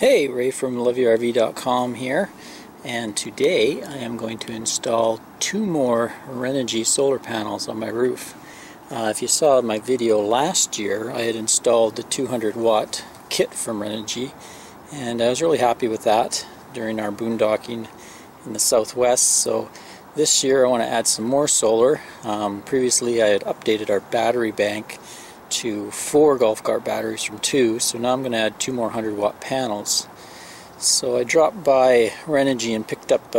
Hey, Ray from loveyourrv.com here, and today I am going to install two more Renogy solar panels on my roof. If you saw my video last year, I had installed the 200-watt kit from Renogy, and I was really happy with that during our boondocking in the southwest. So this year I want to add some more solar. Previously I had updated our battery bank to 4 golf cart batteries from 2, so now I'm going to add 2 more 100-watt panels. So I dropped by Renogy and picked up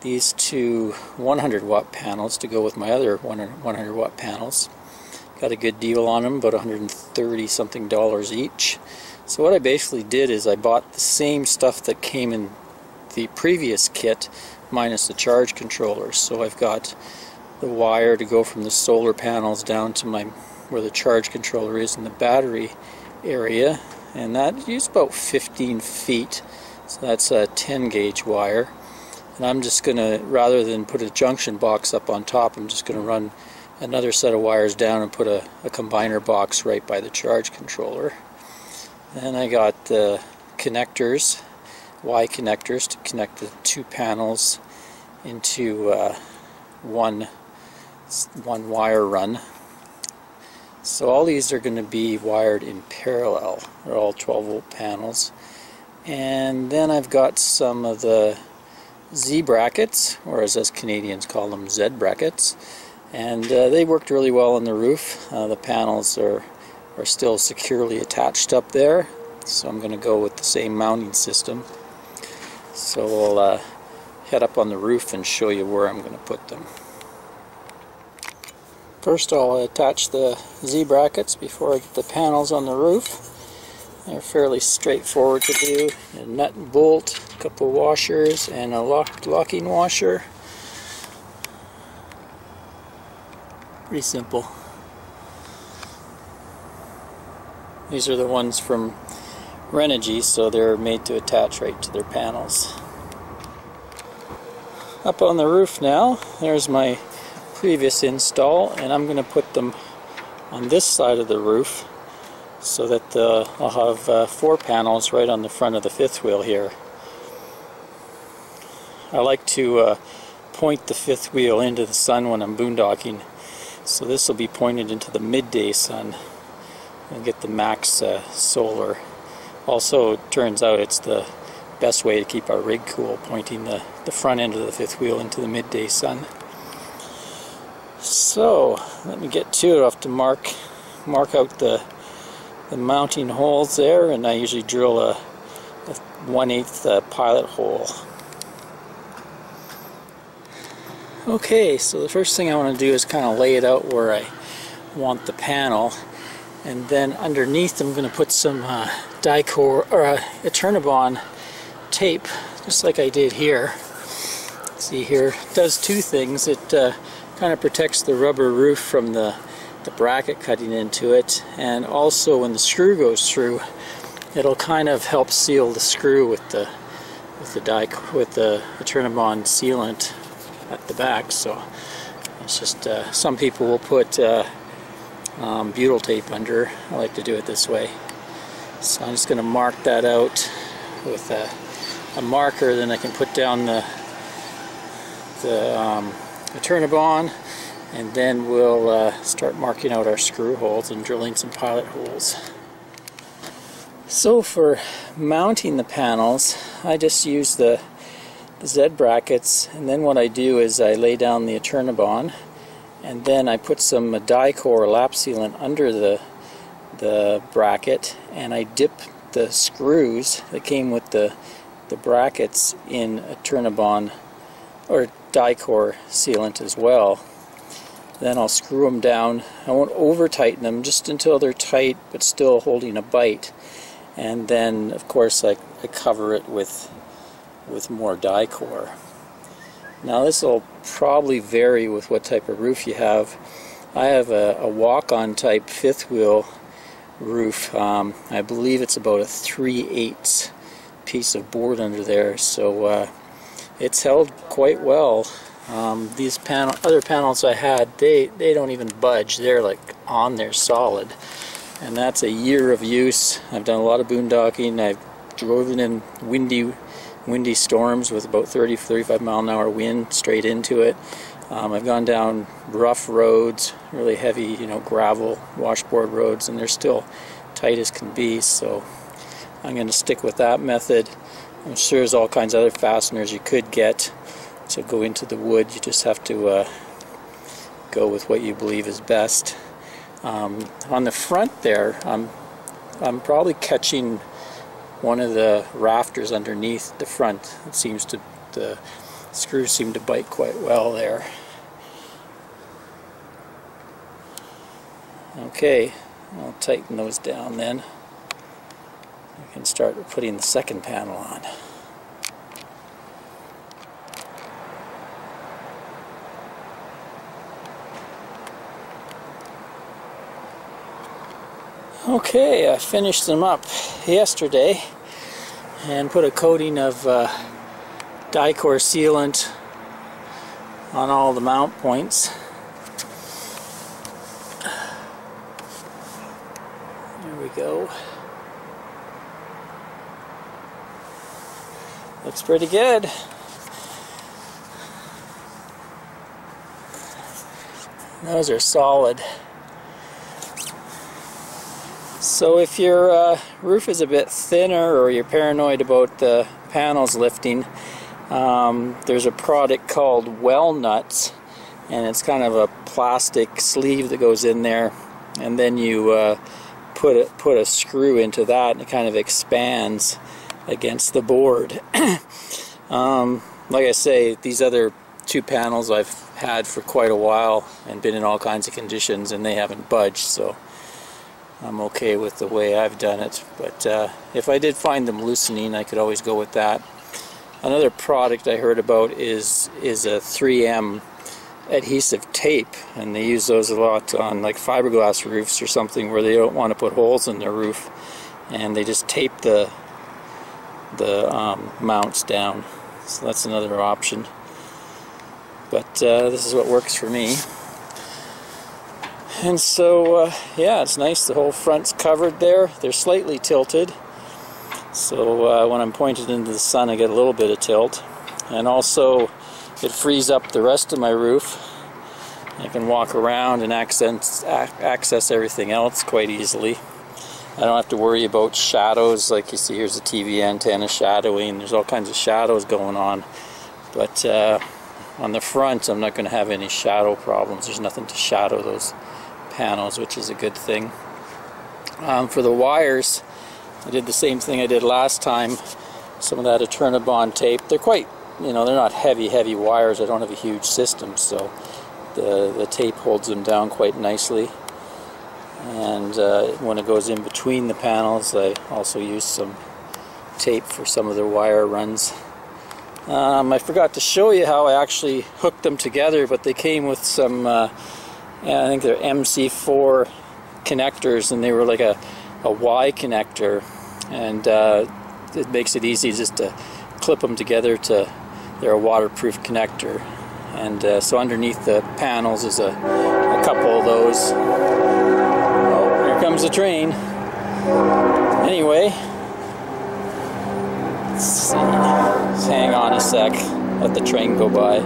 these two 100-watt panels to go with my other 100-watt panels. Got a good deal on them, about $130-something each. So what I basically did is I bought the same stuff that came in the previous kit minus the charge controllers. So I've got the wire to go from the solar panels down to my where the charge controller is in the battery area, and that is about 15 feet, so that's a 10-gauge wire. And I'm just gonna, rather than put a junction box up on top, I'm just gonna run another set of wires down and put a combiner box right by the charge controller. Then I got the connectors, Y connectors, to connect the two panels into one wire run. So all these are going to be wired in parallel. They're all 12-volt panels. And then I've got some of the Z brackets, or as us Canadians call them, Z brackets. And they worked really well on the roof. The panels are still securely attached up there. So I'm going to go with the same mounting system. So we'll head up on the roof and show you where I'm going to put them. First I'll attach the Z brackets before I get the panels on the roof. They're fairly straightforward to do. A nut and bolt, a couple washers, and a locking washer. Pretty simple. These are the ones from Renogy, so they're made to attach right to their panels. Up on the roof now, there's my previous install, and I'm going to put them on this side of the roof so that I'll have 4 panels right on the front of the fifth wheel here. I like to point the fifth wheel into the sun when I'm boondocking, so this will be pointed into the midday sun and get the max solar. Also, it turns out it's the best way to keep our rig cool, pointing the front end of the fifth wheel into the midday sun. So let me get to it. I'll have to mark out the mounting holes there, and I usually drill a 1/8 pilot hole. Okay, so the first thing I want to do is kind of lay it out where I want the panel, and then underneath I'm going to put some Dicor or Eternabond tape, just like I did here. See here, it does two things. It kind of protects the rubber roof from the bracket cutting into it, and also when the screw goes through, it'll kind of help seal the screw with the Eternabond sealant at the back. So it's just some people will put butyl tape under. I like to do it this way. So I'm just going to mark that out with a marker. Then I can put down the Eternabond, and then we'll start marking out our screw holes and drilling some pilot holes. So for mounting the panels, I just use the Z brackets, and then what I do is I lay down the Eternabond, and then I put some Dicor lap sealant under the bracket, and I dip the screws that came with the brackets in Eternabond or Dicor sealant as well. Then I'll screw them down. I won't over tighten them, just until they're tight but still holding a bite. And then of course I cover it with more Dicor. Now this will probably vary with what type of roof you have. I have a walk-on type fifth wheel roof. I believe it's about a 3/8 piece of board under there, so it's held quite well. These other panels I had, they don't even budge. They're like on there solid, and that's a year of use. I've done a lot of boondocking. I've driven in windy storms with about 30-35 mile an hour wind straight into it. I've gone down rough roads, really heavy, you know, gravel, washboard roads, and they're still tight as can be, so I'm going to stick with that method. I'm sure there's all kinds of other fasteners you could get to go into the wood. You just have to go with what you believe is best. On the front there, I'm probably catching one of the rafters underneath the front. It seems to, the screws seem to bite quite well there. Okay, I'll tighten those down then. I can start putting the second panel on. Okay, I finished them up yesterday and put a coating of Dicor sealant on all the mount points. There we go. Looks pretty good. Those are solid. So if your roof is a bit thinner or you're paranoid about the panels lifting, there's a product called Wellnuts, and it's kind of a plastic sleeve that goes in there, and then you put a screw into that and it kind of expands against the board. Like I say, these other two panels I've had for quite a while and been in all kinds of conditions, and they haven't budged, so I'm okay with the way I've done it. But if I did find them loosening, I could always go with that. Another product I heard about is a 3M adhesive tape, and they use those a lot on like fiberglass roofs or something where they don't want to put holes in their roof, and they just tape the mounts down. So that's another option, but this is what works for me. And so yeah, it's nice, the whole front's covered there. They're slightly tilted, so when I'm pointed into the sun I get a little bit of tilt, and also it frees up the rest of my roof. I can walk around and access everything else quite easily. I don't have to worry about shadows, like you see here's a TV antenna shadowing, there's all kinds of shadows going on, but on the front I'm not going to have any shadow problems. There's nothing to shadow those panels, which is a good thing. For the wires, I did the same thing I did last time, some of that Eternabond tape. They're quite, you know, they're not heavy wires, I don't have a huge system, so the tape holds them down quite nicely. And when it goes in between the panels, I also use some tape for some of the wire runs. I forgot to show you how I actually hooked them together, but they came with some, I think they're MC4 connectors, and they were like a Y connector, and it makes it easy just to clip them together to, they're a waterproof connector. And so underneath the panels is a couple of those. Comes the train. Anyway, let's hang on a sec, let the train go by.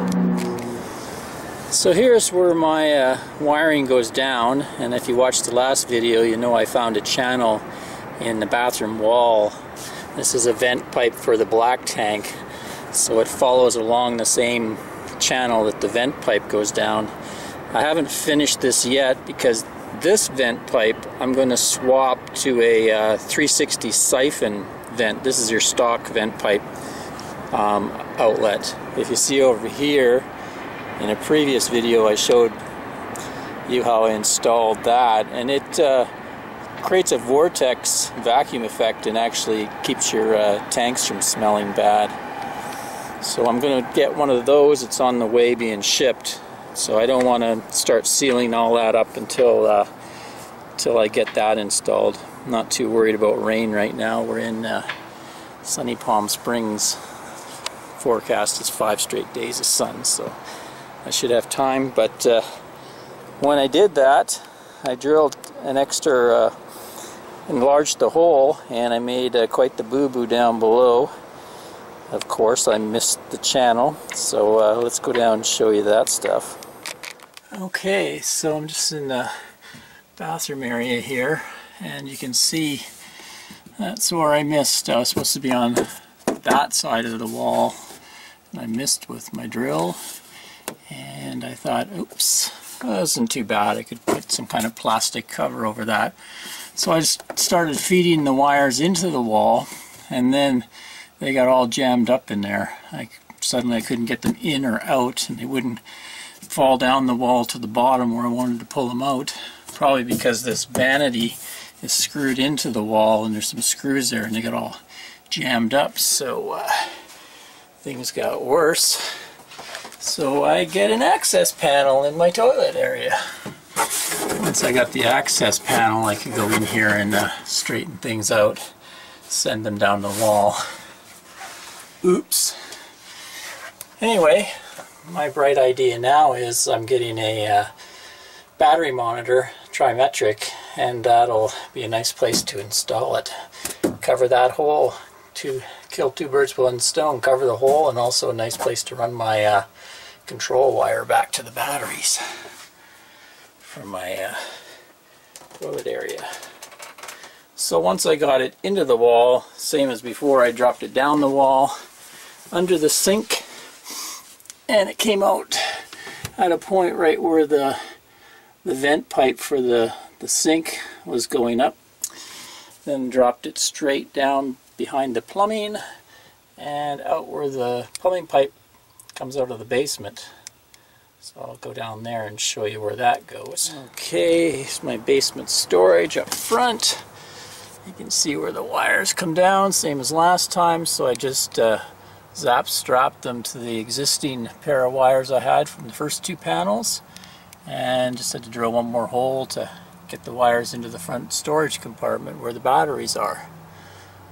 So here's where my wiring goes down, and if you watched the last video, you know I found a channel in the bathroom wall. This is a vent pipe for the black tank, so it follows along the same channel that the vent pipe goes down. I haven't finished this yet because this vent pipe I'm going to swap to a 360 siphon vent. This is your stock vent pipe outlet. If you see over here, in a previous video I showed you how I installed that, and it creates a vortex vacuum effect and actually keeps your tanks from smelling bad. So I'm going to get one of those. It's on the way being shipped. So I don't want to start sealing all that up until I get that installed. I'm not too worried about rain right now. We're in sunny Palm Springs. Forecast is 5 straight days of sun, so I should have time. But when I did that, I drilled an extra enlarged the hole, and I made quite the boo-boo down below. Of course, I missed the channel, so let's go down and show you that stuff. Okay, so I'm just in the bathroom area here, and you can see that's where I missed. I was supposed to be on that side of the wall, and I missed with my drill, and I thought, oops, that wasn't too bad. I could put some kind of plastic cover over that. So I just started feeding the wires into the wall, and then they got all jammed up in there. Suddenly I couldn't get them in or out, and they wouldn't fall down the wall to the bottom where I wanted to pull them out. Probably because this vanity is screwed into the wall, and there's some screws there, and they got all jammed up, so things got worse. So I get an access panel in my toilet area. Once I got the access panel, I could go in here and straighten things out, send them down the wall. Oops. Anyway, my bright idea now is I'm getting a battery monitor, trimetric, and that'll be a nice place to install it. Cover that hole, to kill two birds with one stone, cover the hole, and also a nice place to run my control wire back to the batteries from my toilet area. So once I got it into the wall, same as before, I dropped it down the wall, under the sink, and it came out at a point right where the vent pipe for the sink was going up. Then dropped it straight down behind the plumbing and out where the plumbing pipe comes out of the basement. So I'll go down there and show you where that goes. Okay, here's my basement storage up front. You can see where the wires come down, same as last time, so I just zap-strapped them to the existing pair of wires I had from the first two panels, and just had to drill one more hole to get the wires into the front storage compartment where the batteries are.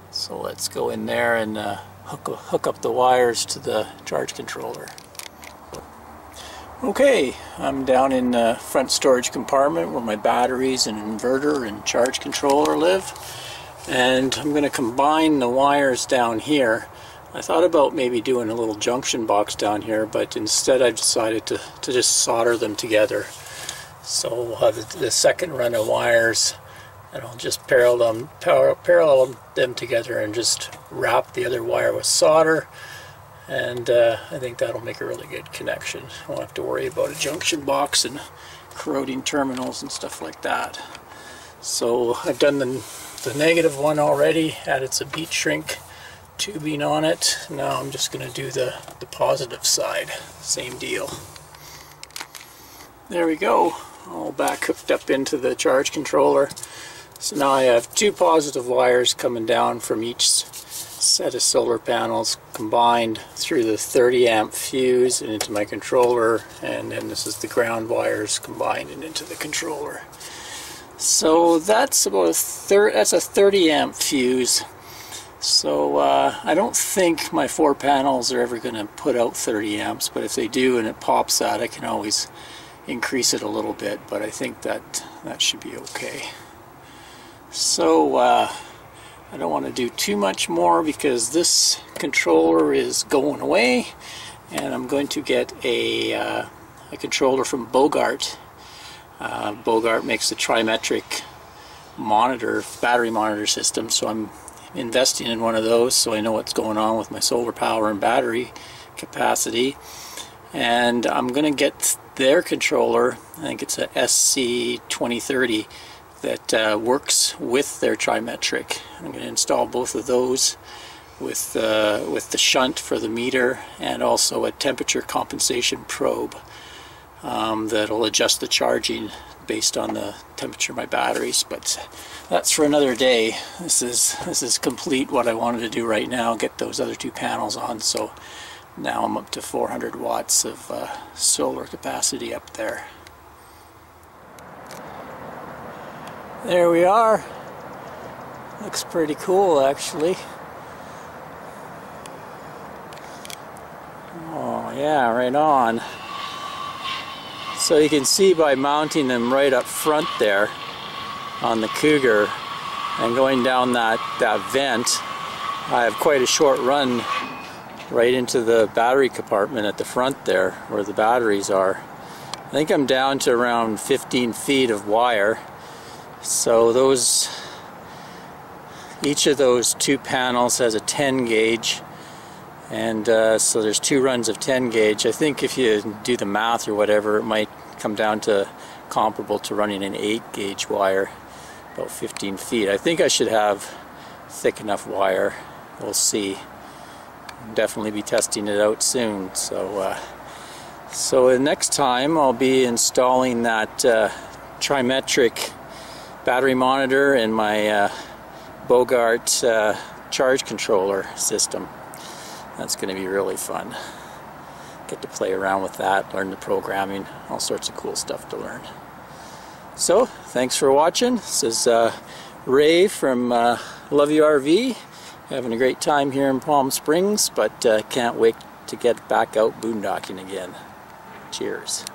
So let's go in there and hook up the wires to the charge controller. Okay, I'm down in the front storage compartment where my batteries and inverter and charge controller live, and I'm going to combine the wires down here. I thought about maybe doing a little junction box down here, but instead I've decided to just solder them together. So we'll have the second run of wires, and I'll just parallel them together and just wrap the other wire with solder. And I think that'll make a really good connection. I won't have to worry about a junction box and corroding terminals and stuff like that. So I've done the negative one already, added some heat shrink tubing on it. Now I'm just going to do the positive side. Same deal. There we go. All back hooked up into the charge controller. So now I have two positive wires coming down from each set of solar panels, combined through the 30 amp fuse and into my controller, and then this is the ground wires combined and into the controller. So that's about a 30 amp fuse. So I don't think my four panels are ever going to put out 30 amps, but if they do and it pops out, I can always increase it a little bit, but I think that should be okay. So I don't want to do too much more because this controller is going away, and I'm going to get a controller from Bogart. Bogart makes the trimetric monitor, battery monitor system, so I'm investing in one of those so I know what's going on with my solar power and battery capacity. And I'm going to get their controller, I think it's a SC2030, that works with their trimetric. I'm going to install both of those with the shunt for the meter, and also a temperature compensation probe that'll adjust the charging based on the temperature of my batteries. But that's for another day. This is complete what I wanted to do right now, get those other two panels on. So now I'm up to 400 watts of solar capacity up there. There we are. Looks pretty cool, actually. Oh yeah, right on. So you can see by mounting them right up front there on the Cougar, and going down that vent, I have quite a short run right into the battery compartment at the front there where the batteries are. I think I'm down to around 15 feet of wire, so those, each of those two panels has a 10 gauge, and so there's two runs of 10 gauge. I think if you do the math or whatever, it might come down to comparable to running an 8 gauge wire, about 15 feet. I think I should have thick enough wire. We'll see. I'll definitely be testing it out soon. So, so the next time I'll be installing that trimetric battery monitor and my Bogart charge controller system. That's going to be really fun. Get to play around with that, learn the programming, all sorts of cool stuff to learn. So, thanks for watching. This is Ray from Love You RV. Having a great time here in Palm Springs, but can't wait to get back out boondocking again. Cheers.